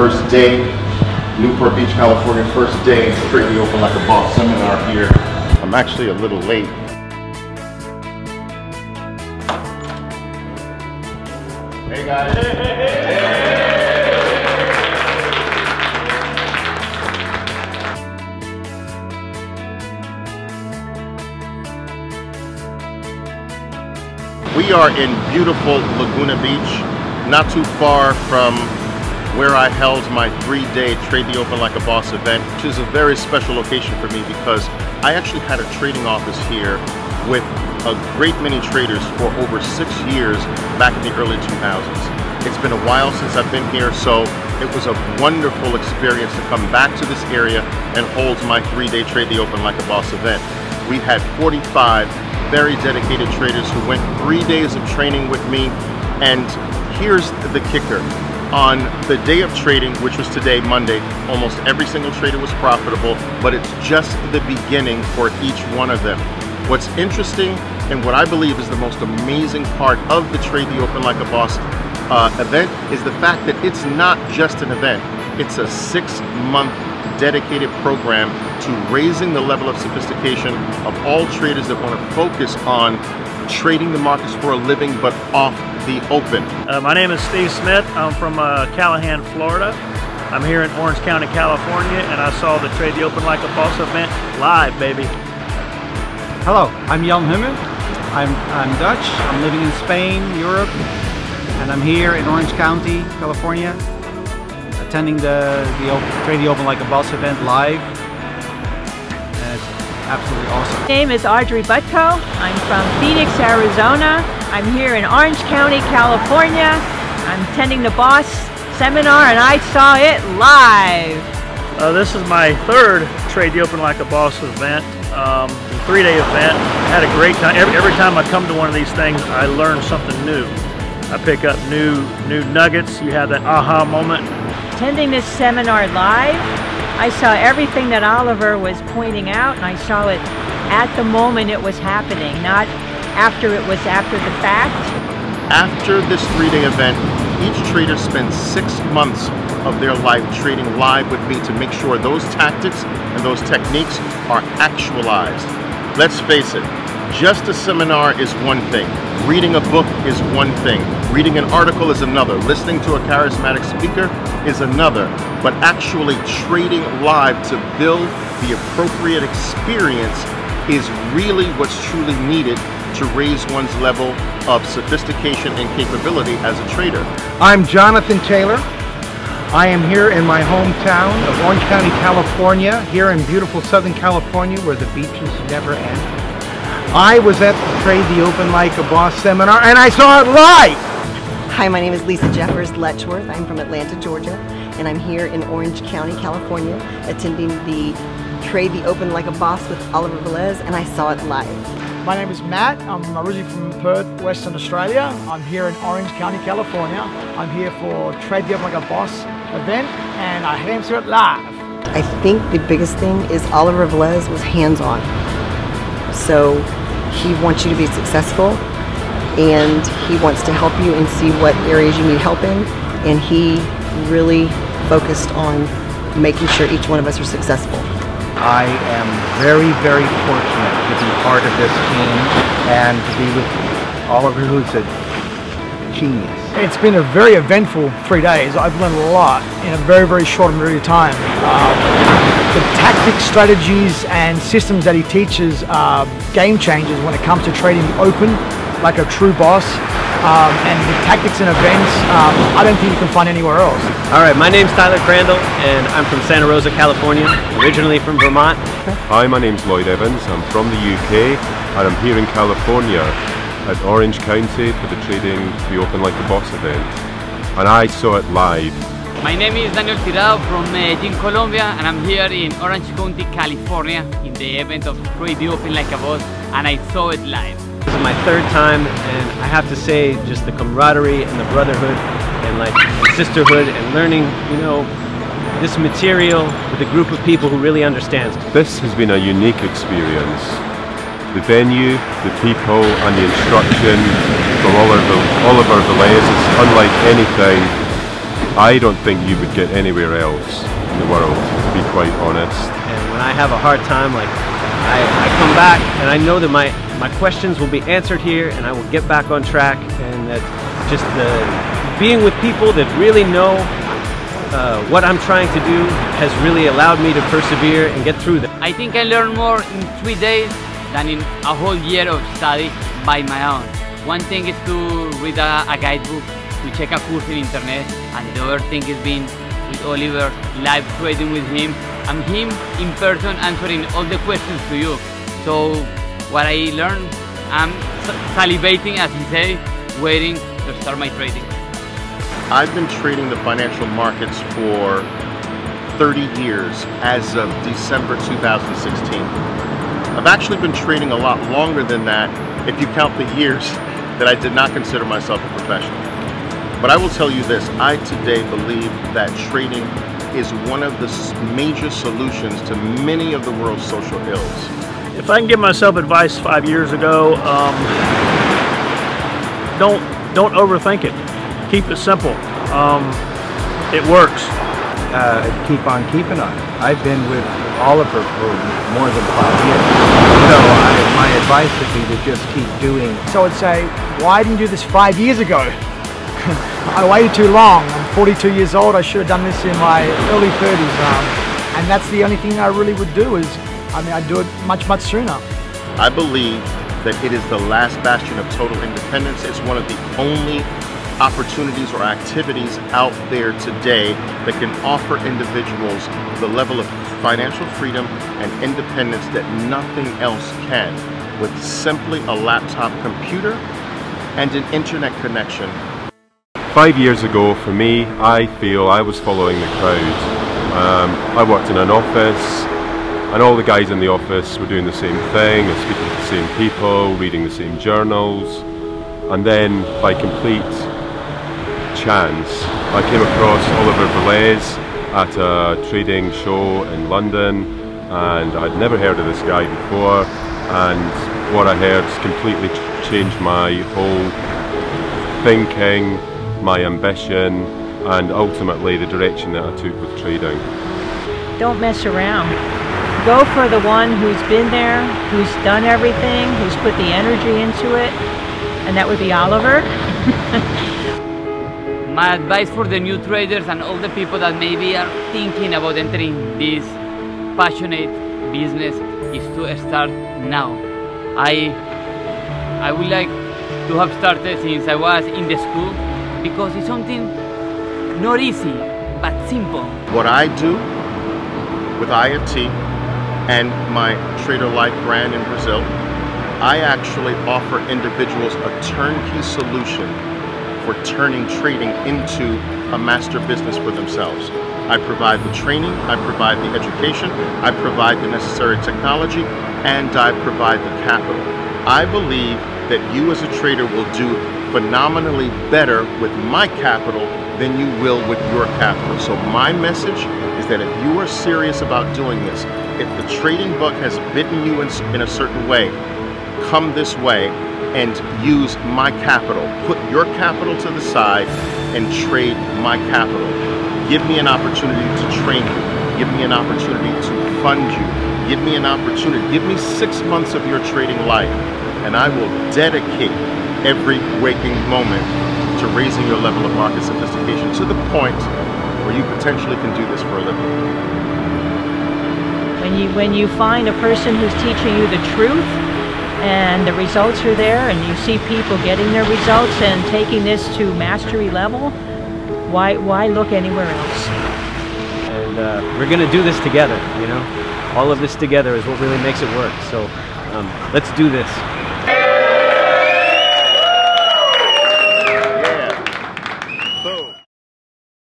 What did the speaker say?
first day, Newport Beach, California, first day, Trade the Open Like a Boss seminar here. I'm actually a little late. Hey guys. Hey, hey, hey. We are in beautiful Laguna Beach, not too far from where I held my three-day Trade the Open Like a Boss event, which is a very special location for me because I actually had a trading office here with a great many traders for over 6 years back in the early 2000s. It's been a while since I've been here, so it was a wonderful experience to come back to this area and hold my three-day Trade the Open Like a Boss event. We had 45 very dedicated traders who went 3 days of training with me. And here's the kicker. On the day of trading, which was today, Monday, almost every single trader was profitable, but it's just the beginning for each one of them. What's interesting and what I believe is the most amazing part of the Trade the Open Like a Boss event is the fact that it's not just an event. It's a six-month dedicated program to raising the level of sophistication of all traders that want to focus on trading the markets for a living but off the open. My name is Steve Smith. I'm from Callahan, Florida. I'm here in Orange County, California, and I saw the Trade the Open Like a Boss event live, baby. Hello, I'm Jan Humme. I'm Dutch. I'm living in Spain, Europe, and I'm here in Orange County, California, attending the Trade the Open Like a Boss event live. Absolutely awesome. My name is Audrey Butko. I'm from Phoenix, Arizona. I'm here in Orange County, California. I'm attending the Boss seminar and I saw it live. This is my third Trade the Open Like a Boss event, three-day event. I had a great time. Every time I come to one of these things, I learn something new. I pick up new nuggets. You have that aha moment. Attending this seminar live, I saw everything that Oliver was pointing out, and I saw it at the moment it was happening, not after it was after the fact. After this three-day event, each trader spends 6 months of their life trading live with me to make sure those tactics and those techniques are actualized. Let's face it, just a seminar is one thing. Reading a book is one thing. Reading an article is another. Listening to a charismatic speaker is another. But actually trading live to build the appropriate experience is really what's truly needed to raise one's level of sophistication and capability as a trader. I'm Jonathan Taylor. I am here in my hometown of Orange County, California, here in beautiful Southern California where the beaches never end. I was at the Trade the Open Like a Boss seminar and I saw it live! Hi, my name is Lisa Jeffers Letchworth. I'm from Atlanta, Georgia, and I'm here in Orange County, California, attending the Trade the Open Like a Boss with Oliver Velez, and I saw it live. My name is Matt. I'm originally from Perth, Western Australia. I'm here in Orange County, California. I'm here for Trade the Open Like a Boss event, and I came to it live. I think the biggest thing is Oliver Velez was hands-on. So he wants you to be successful and he wants to help you and see what areas you need help in, and he really focused on making sure each one of us are successful. I am very, very fortunate to be part of this team and to be with Oliver, who's a genius. It's been a very eventful 3 days. I've learned a lot in a very, very short period of time. The tactics, strategies and systems that he teaches are game changers when it comes to trading open like a true boss, and the tactics and events I don't think you can find anywhere else. Alright, my name's Tyler Crandall and I'm from Santa Rosa, California, originally from Vermont. Hi, my name's Lloyd Evans, I'm from the UK and I'm here in California at Orange County for the Trading the Open Like a Boss event, and I saw it live. My name is Daniel Tirado from Medellin, Colombia, and I'm here in Orange County, California in the event of Trade the Open Like a Boss, and I saw it live. This is my third time and I have to say just the camaraderie and the brotherhood and like and sisterhood and learning, you know, this material with a group of people who really understands. This has been a unique experience. The venue, the people and the instruction from Oliver Velez is unlike anything I don't think you would get anywhere else in the world, to be quite honest. And when I have a hard time, like I come back and I know that my questions will be answered here, and I will get back on track. And that just being with people that really know what I'm trying to do has really allowed me to persevere and get through that. I think I learned more in 3 days than in a whole year of study by my own. One thing is to read a guidebook, to check a course in internet, and the other thing has been with Oliver, live trading with him, and him in person answering all the questions to you. So what I learned, I'm salivating, as he said, waiting to start my trading. I've been trading the financial markets for 30 years as of December 2016. I've actually been trading a lot longer than that if you count the years that I did not consider myself a professional. But I will tell you this, I today believe that trading is one of the major solutions to many of the world's social ills. If I can give myself advice 5 years ago, don't overthink it. Keep it simple. It works. Keep on keeping on. I've been with Oliver for more than 5 years, so my advice would be to just keep doing it. So I'd say, why didn't you do this 5 years ago? I waited too long. I'm 42 years old. I should have done this in my early 30s, and that's the only thing I really would do is, I'd do it much sooner. I believe that it is the last bastion of total independence. It's one of the only opportunities or activities out there today that can offer individuals the level of financial freedom and independence that nothing else can, with simply a laptop computer and an internet connection. 5 years ago, for me, I feel I was following the crowd. I worked in an office, and all the guys in the office were doing the same thing, they're speaking to the same people, reading the same journals, and then by complete chance, I came across Oliver Velez at a trading show in London, and I'd never heard of this guy before, and what I heard completely changed my whole thinking, my ambition, and ultimately the direction that I took with trading. Don't mess around. Go for the one who's been there, who's done everything, who's put the energy into it, and that would be Oliver. My advice for the new traders and all the people that maybe are thinking about entering this passionate business is to start now. I would like to have started since I was in the school, because it's something not easy, but simple. What I do with IFT and my Trader Life brand in Brazil, I actually offer individuals a turnkey solution for turning trading into a master business for themselves. I provide the training, I provide the education, I provide the necessary technology, and I provide the capital. I believe that you as a trader will do phenomenally better with my capital than you will with your capital. So my message is that if you are serious about doing this, if the trading bug has bitten you in a certain way, come this way and use my capital. Put your capital to the side and trade my capital. Give me an opportunity to train you. Give me an opportunity to fund you. Give me an opportunity. Give me 6 months of your trading life, and I will dedicate every waking moment to raising your level of market sophistication to the point where you potentially can do this for a living. When you find a person who's teaching you the truth, and the results are there, and you see people getting their results and taking this to mastery level, why look anywhere else? And we're gonna do this together, you know? All of this together is what really makes it work, so let's do this.